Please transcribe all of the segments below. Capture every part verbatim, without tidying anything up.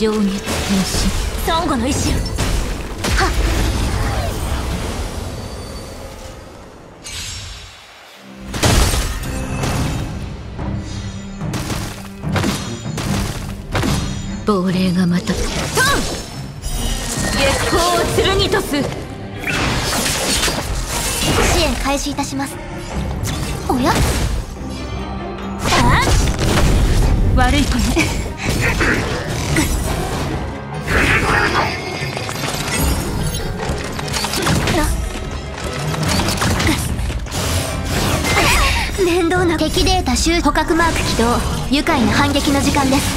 上月天使サンゴの意志。はっ、亡霊がまたトン月光を剣にとす。支援開始いたします。おや、ああ悪い子ね。面倒な敵データ集捕獲マーク起動。愉快な反撃の時間です。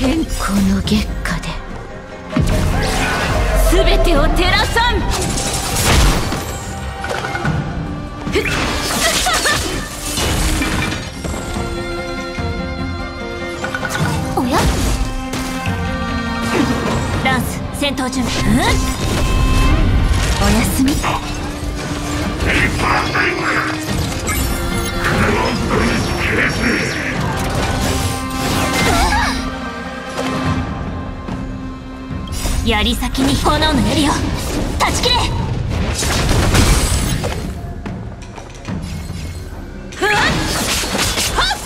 健康の月下で全てを照らさん。おや、ランス戦闘準備、うん、おやすみ。槍先に炎の槍を断ち切れ。ふわっは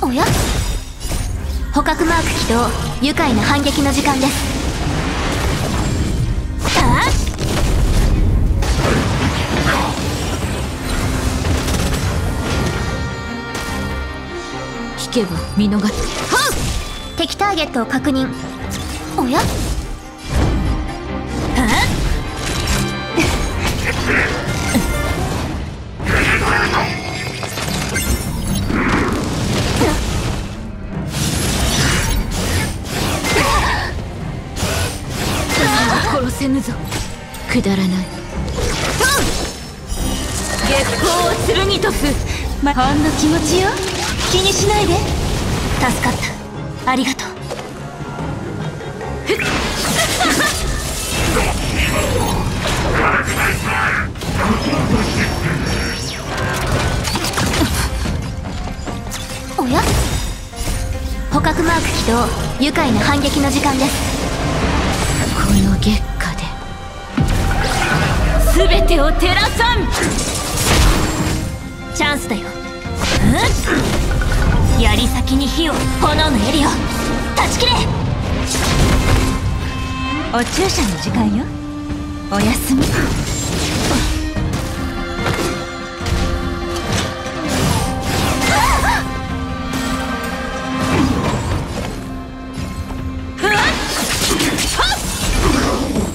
っ。おや、捕獲マーク起動。愉快な反撃の時間です。引けば見逃す。敵ターゲットを確認。おや、殺せぬぞ。くだらない。月光を剣にとす。ま、ほんの気持ちよ、気にしないで。助かった、ありがとう。おや？捕獲マーク起動。愉快な反撃の時間です。この月下で全てを照らさん。チャンスだよ、うん、槍先に火を、炎の槍を断ち切れ。お注射の時間よ、おやすみ。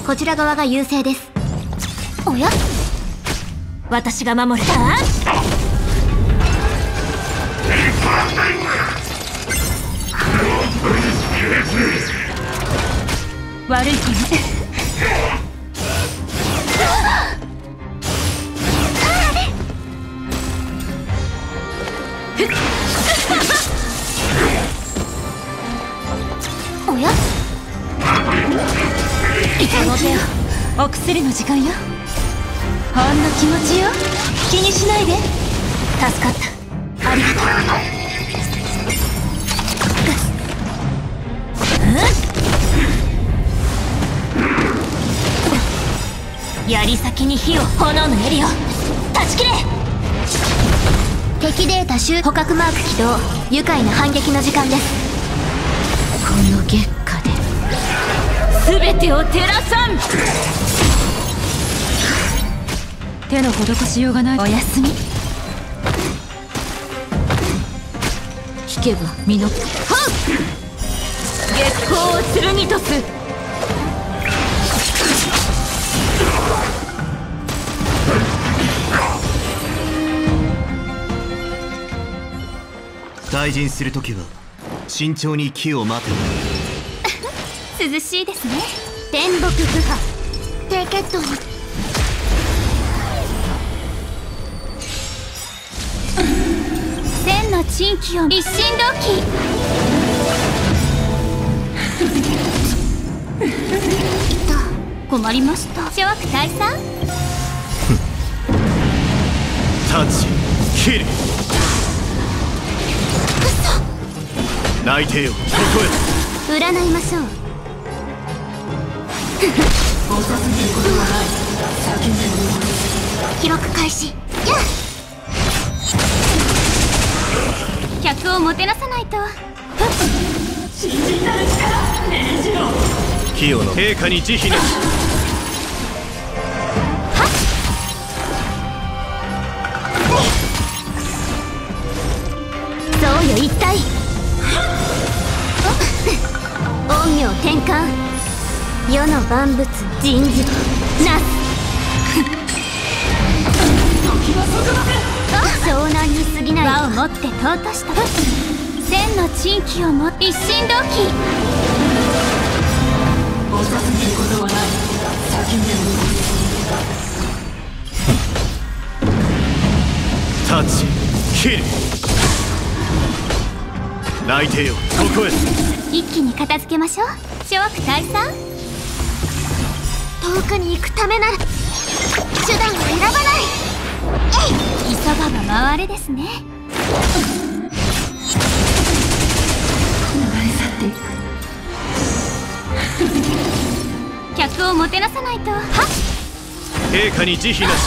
こちら側が優勢です。おや、私が守る。悪い子ね。おや、この手を、お薬の時間よ。ほんの気持ちよ、気にしないで。助かった、ありがとう。槍先に火を、炎の槍を断ち切れ。敵データ集捕獲マーク起動。愉快な反撃の時間です。この月下で全てを照らさん。手の施しようがない。おやすみ。引けば身のはっ。月光を剣にとす。退陣するときは慎重に機を待て。涼しいですね。天木不破低血糖に。千の珍奇を一心同期。と困りました。諸悪退散。タッチキル。内定をここへ。占いましょう。遅すぎることはない。先に記録開始。やっ客をもてなさないと。新人なる力命じろ。キヨの陛下に慈悲なし。一体陰陽転換、世の万物人事なす湘南に過ぎない輪を持って尊しと千の珍奇をも一心同期。遅すぎることはない。先に立ち切る。内定をここへ。一気に片付けましょう。諸悪退散。遠くに行くためなら手段を選ばない。えい急がば回れですね。流れ去っていく客をもてなさないと。はっ陛下に慈悲なし。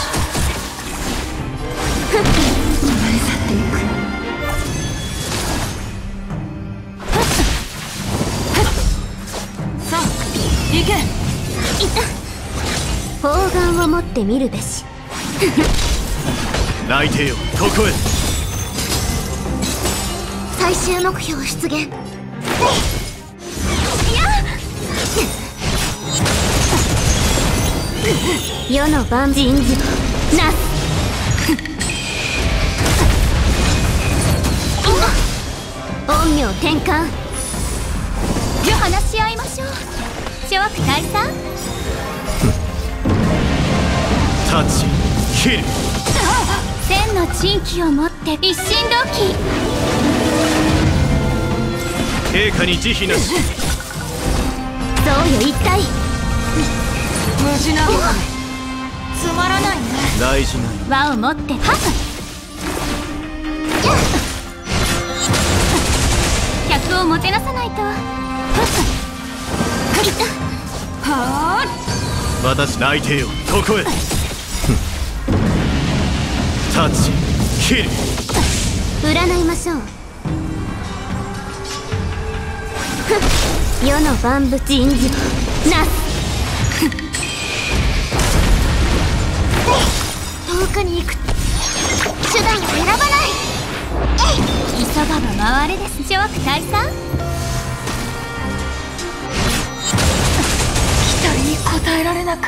流れ去っていく。行け。砲丸を持ってみるべし。内定をここへ。最終目標出現。いや世の万人事なす。陰陽転換、話し合いましょう。諸悪退散。立ち切る。千の珍奇をもって一心同期。陛下に慈悲なし。そうよ一体。無事なものつまらないね。大事な輪を持ってパス。客をもてなさないと。パスはー。私内定をここへ。立ち切る。占いましょう。世の万物人事なす。遠くに行く手段を選ばない。急がば回れです。諸悪退散。答えられなく